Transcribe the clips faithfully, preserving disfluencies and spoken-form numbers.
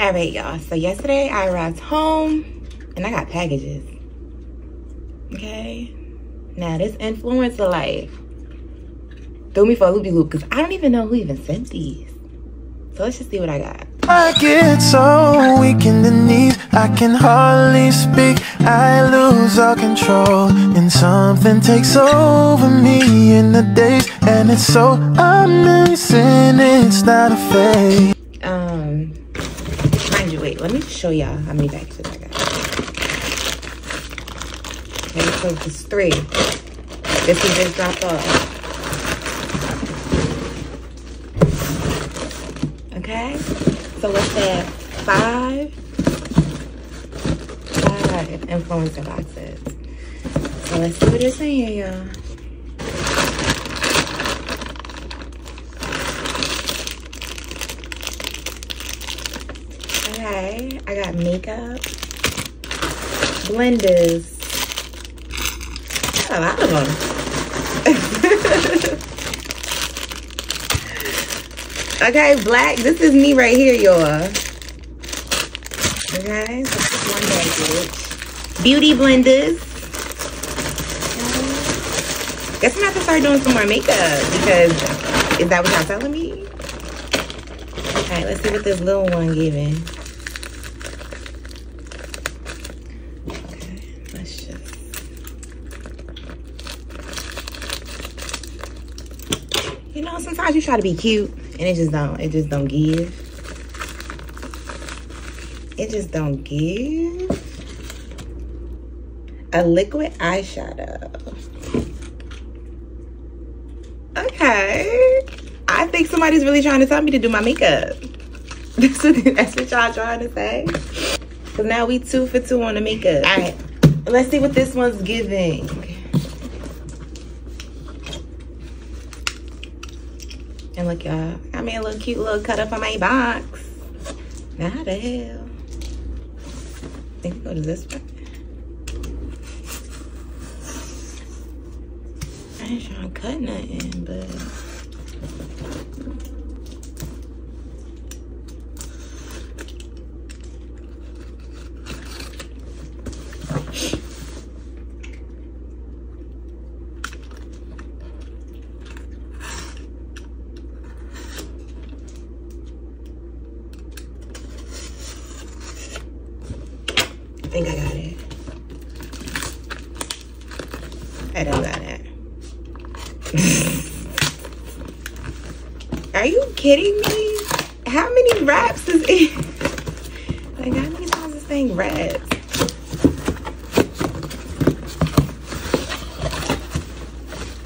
All right, y'all. So yesterday I arrived home and I got packages. Okay. Now this influencer life threw me for a loopy-loop because I don't even know who even sent these. So let's just see what I got. I get so weak in the knees, I can hardly speak. I lose all control and something takes over me in the days. And it's so amazing, it's not a fake. Um... Mind you, wait, let me show y'all how many packages I got. Okay, so it's three. This one just dropped off. Okay? So what's that? Five. Five influencer boxes. So let's see what it's in here, y'all. Okay, I got makeup, blenders, I got a lot of them. Okay, black, this is me right here, y'all. Okay, so this is one package. Beauty blenders. Okay. Guess I'm gonna have to start doing some more makeup because is that what y'all telling me? Alright, let's see what this little one giving. You know, sometimes you try to be cute and it just don't, it just don't give. It just don't give. A liquid eyeshadow. Okay. I think somebody's really trying to tell me to do my makeup. That's what y'all trying to say. So now we two for two on the makeup. All right, let's see what this one's giving. And look, y'all, I made a little cute little cut up on my box. Now, how the hell? I think we go to this one. I ain't trying to cut nothing, but. I think I got it. I don't got it. Are you kidding me? How many wraps is it? Like, how many times is this thing wraps?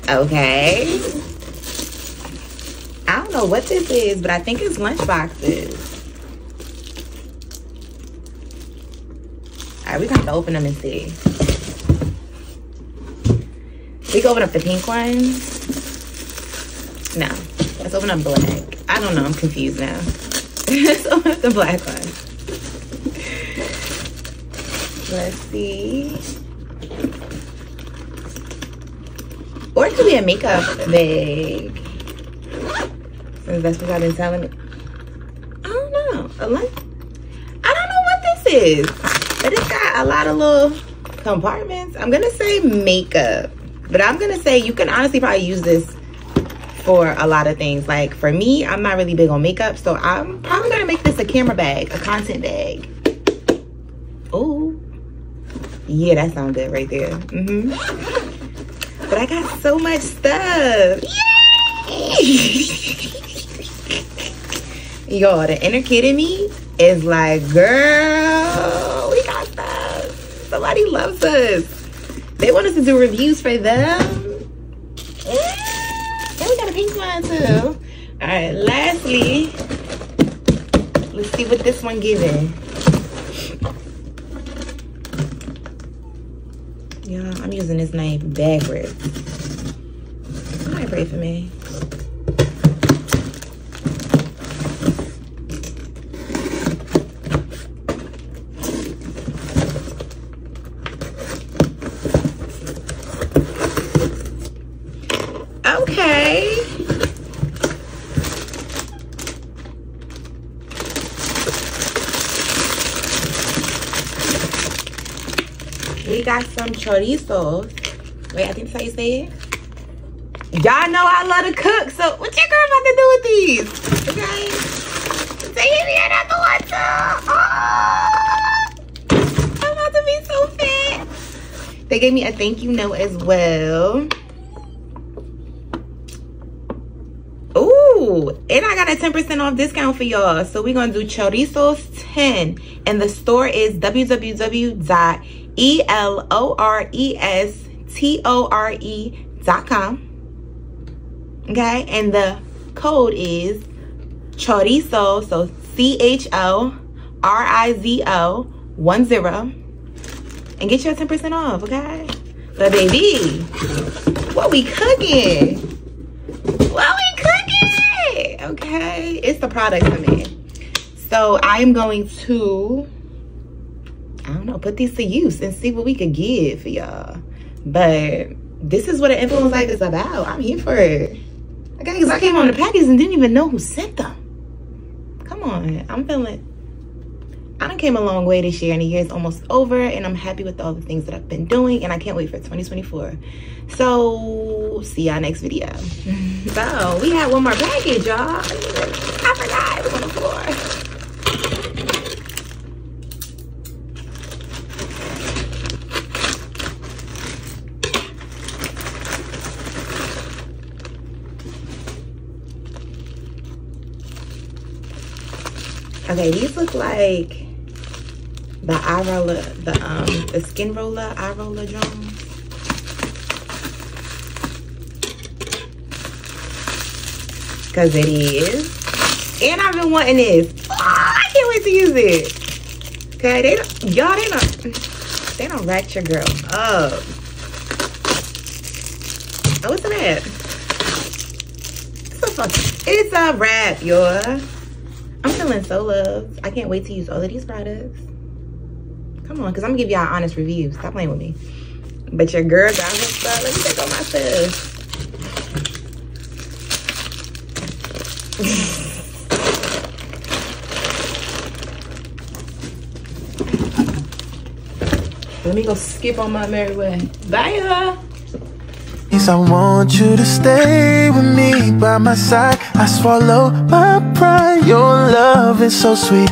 Okay. I don't know what this is, but I think it's lunch boxes. All right, we're gonna have to open them and see. We can open up the pink ones. No, let's open up black. I don't know, I'm confused now. Let's open up the black ones. Let's see. Or it could be a makeup bag. Since that's what I've been telling me. I don't know. A lunch? I don't know what this is. But it's got a lot of little compartments. I'm gonna say makeup, but I'm gonna say you can honestly probably use this for a lot of things. Like for me, I'm not really big on makeup, so I'm probably gonna make this a camera bag, a content bag. Oh, yeah, that sounds good right there. Mm-hmm. But I got so much stuff. Yay! Y'all, the inner kid in me is like, girl. Somebody loves us. They want us to do reviews for them. And we got a pink one too. All right, lastly, let's see what this one giving. Yeah, I'm using this knife backwards. Somebody pray for me. Okay. we got some chorizo. Wait, I think that's how you say it. Y'all know I love to cook, so what your girl about to do with these? Okay. Say hit me another one too. Oh, I'm about to be so fat. They gave me a thank you note as well. Ooh, and I got a ten percent off discount for y'all. So we're going to do chorizos ten. And the store is w w w dot e l o r e s t o r e dot com. Okay, and the code is chorizo, so C H O R I Z O one zero. And get your ten percent off, okay? But baby, what we cooking? What we cooking? Okay, it's the product I'm in. So I am going to, I don't know, put these to use and see what we could give for y'all. But this is what an influence life is about. I'm here for it. Okay, because I came on the package and didn't even know who sent them. Come on, I'm feeling, I done came a long way this year and the year is almost over and I'm happy with all the things that I've been doing and I can't wait for twenty twenty-four. So, see y'all next video. So, we had one more package, y'all. I forgot, it was on the floor. Okay, these look like the eye roller, the, um, the skin roller, eye roller drones. Cause it is, and I've been wanting this. Oh, I can't wait to use it. Okay, they don't, y'all, they don't, they don't rack your girl up. Oh, what's a wrap? It's so fun. It's a wrap, y'all. I'm feeling so loved. I can't wait to use all of these products. Come on, cause I'm gonna give y'all honest reviews. Stop playing with me. But your girl got her stuff. Let me take all my stuff. Let me go skip on my merry way. Bye, y'all. I want you to stay with me by my side. I swallow my pride. Your love is so sweet.